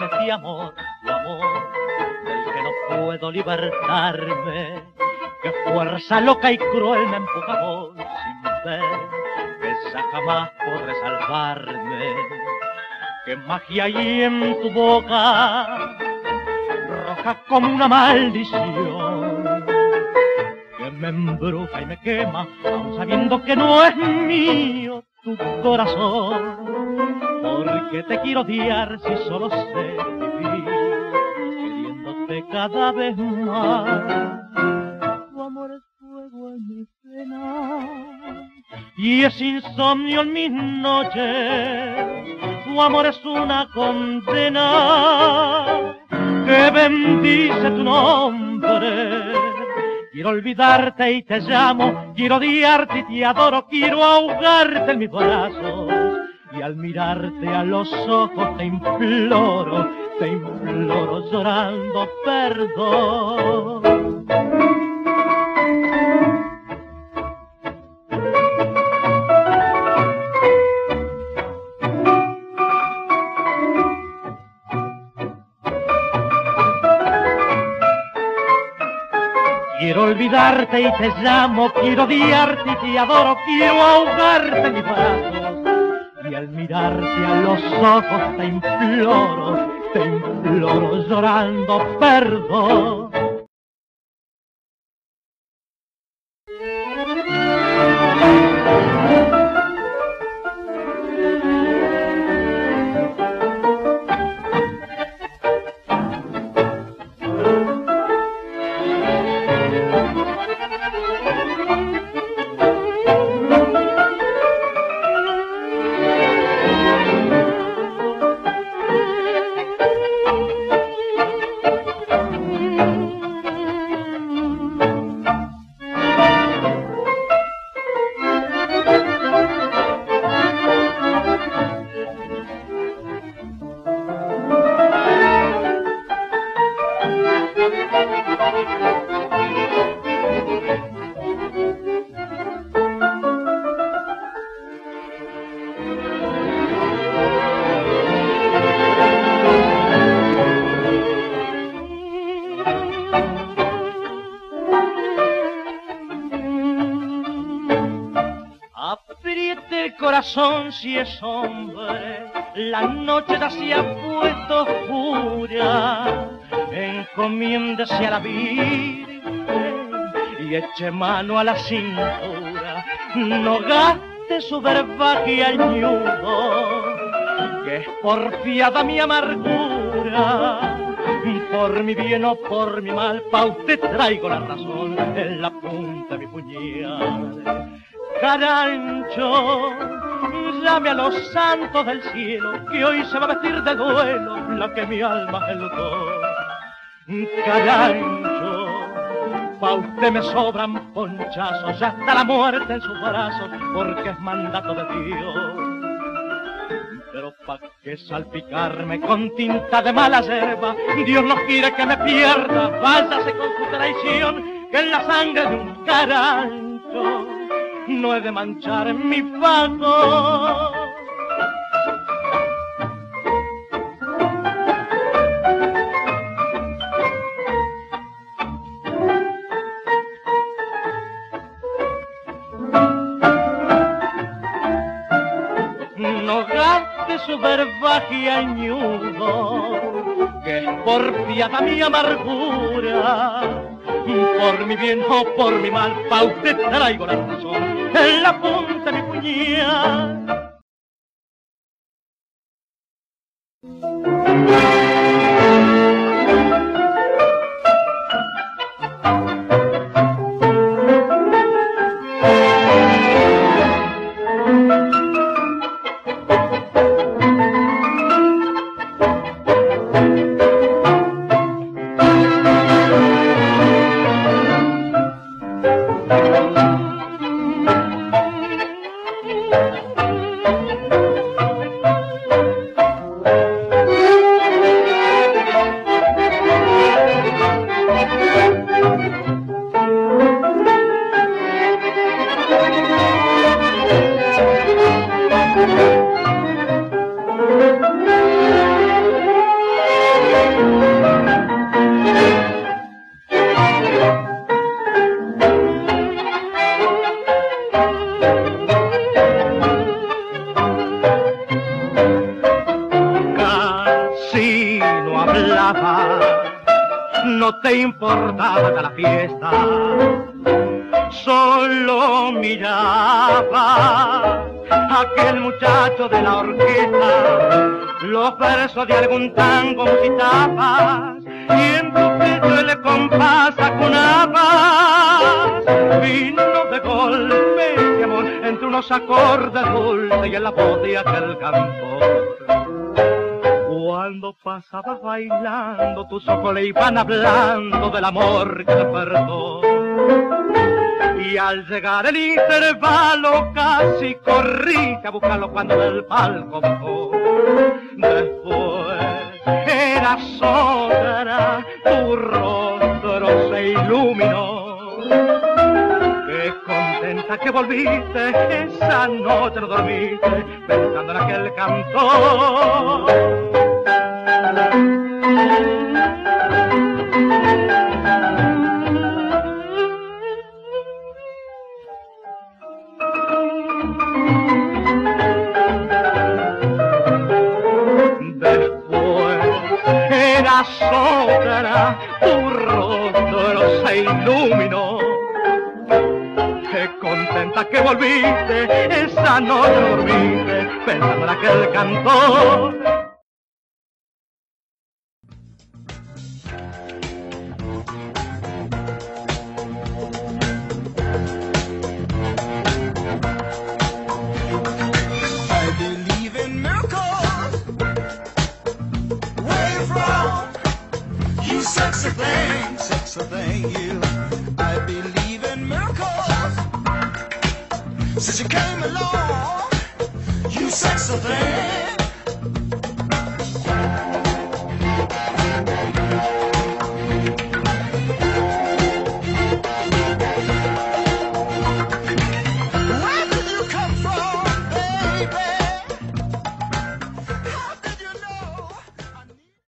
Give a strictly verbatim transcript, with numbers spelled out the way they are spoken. no sé si amor o amor, del que no puedo libertarme, que fuerza loca y cruel me empuja vos sin ver, que esa jamás podré salvarme, que magia hay en tu boca, roja como una maldición, que me embruja y me quema, aun sabiendo que no es mío tu corazón, porque te quiero odiar si solo sé vivir, queriéndote cada vez más. Tu amor es fuego en mi pena y es insomnio en mis noches, tu amor es una condena que bendice tu nombre. Quiero olvidarte y te llamo, quiero odiarte y te adoro, quiero ahogarte en mis brazos. Y al mirarte a los ojos te imploro, te imploro llorando perdón. Quiero olvidarte y te llamo, quiero odiarte y te adoro, quiero ahogarte en mis brazos. Y al mirarte a los ojos te imploro, te imploro llorando perdón. Si es hombre, la noche ya se ha puesto oscura, encomiéndese a la Virgen y eche mano a la cintura, no gaste su verbaje añudo, que es porfiada mi amargura, por mi bien o por mi mal, pa' usted traigo la razón en la punta de mi puñal. Carancho, llame a los santos del cielo, que hoy se va a vestir de duelo la que mi alma helotó. Carancho, pa' usted me sobran ponchazos, hasta la muerte en sus brazos, porque es mandato de Dios. Pero pa' que salpicarme con tinta de mala hierba, Dios no quiere que me pierda, váyase con su traición, que en la sangre de un carancho no he de manchar mi fajo. No gaste su verbaje añudo, que es porfiada mi amargura, por mi bien o por mi mal, pa' usted traigo la razón en la punta de mi puñal. le importaba la fiesta, solo miraba a aquel muchacho de la orquesta, los versos de algún tango musitaba, y en tu pecho el compás acunaba. Vino de golpe mi amor, entre unos acordes dulces y en la voz de aquel cantor. Cuando pasabas bailando, tus ojos le iban hablando del amor que te perdó. Y al llegar el intervalo, casi corriste a buscarlo cuando del palco bajó. Después eras otra, tu rostro se iluminó. Qué contenta que volviste, esa noche no dormiste, pensando en aquel cantor. Después eras otra, tu rostro se iluminó. Qué contenta que volviste, esa noche dormiste, pensando en aquel cantor. Sexy thing, sexy thing, you. I believe in miracles. Since you came along, you sexy thing.